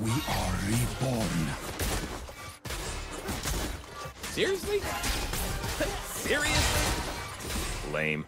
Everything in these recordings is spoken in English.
We are reborn. Seriously? Seriously? Lame.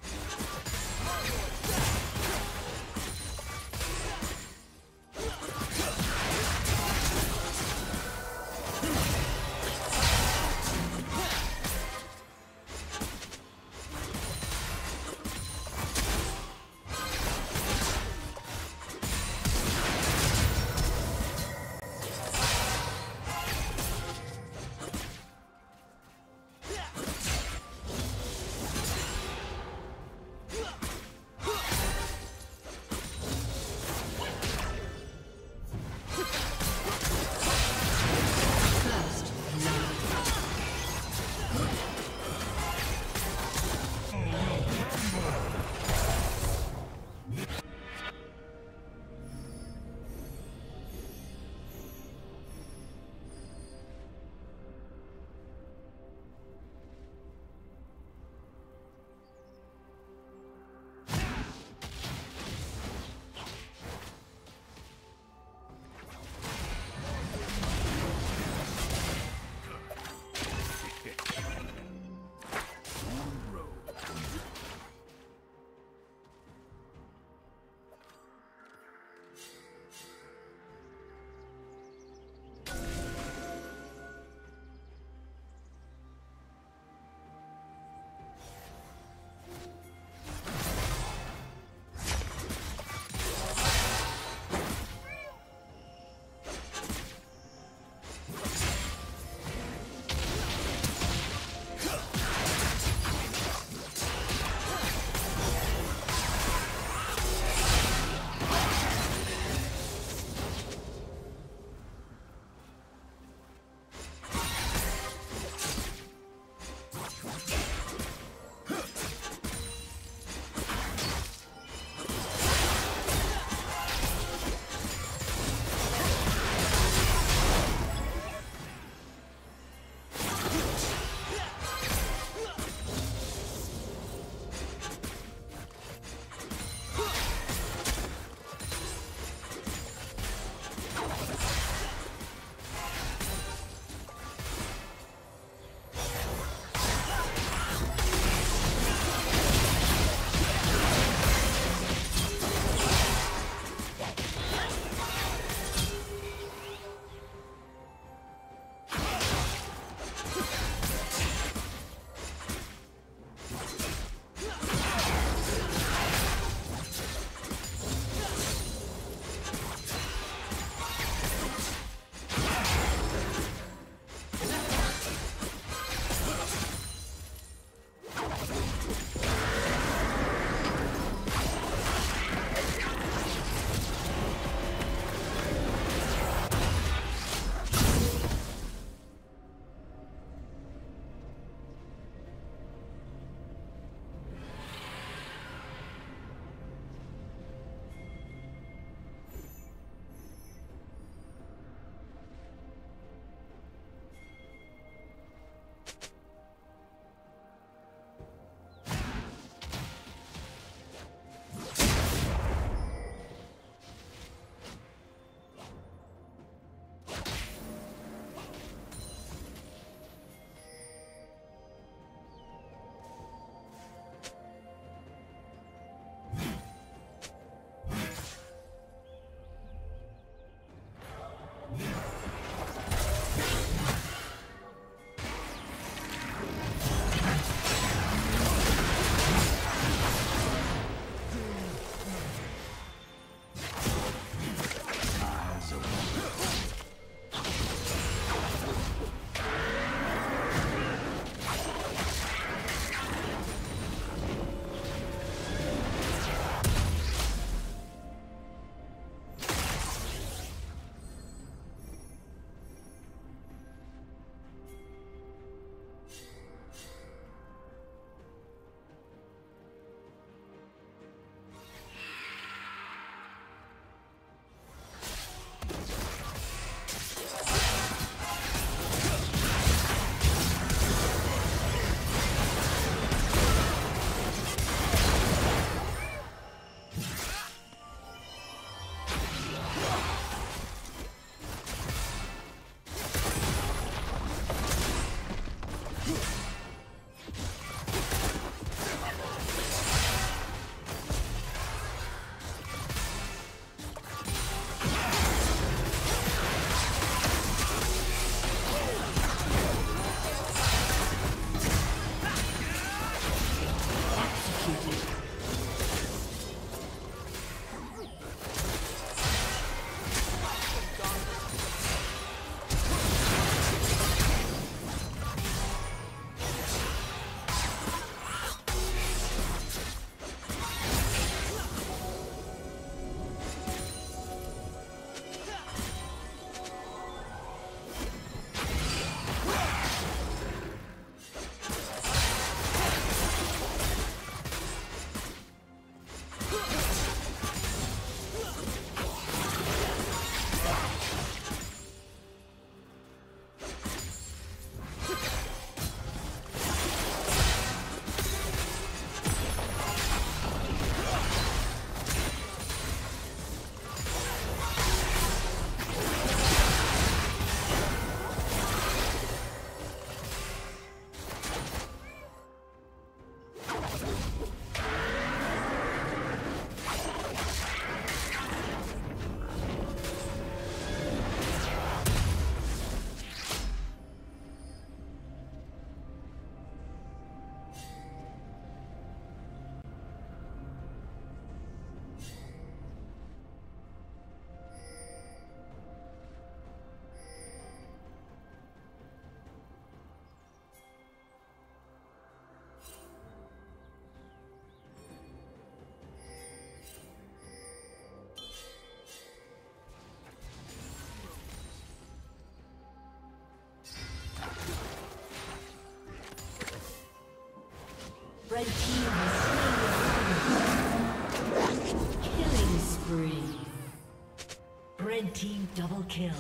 Red team double kill.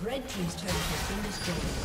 Red team's turret has been destroyed.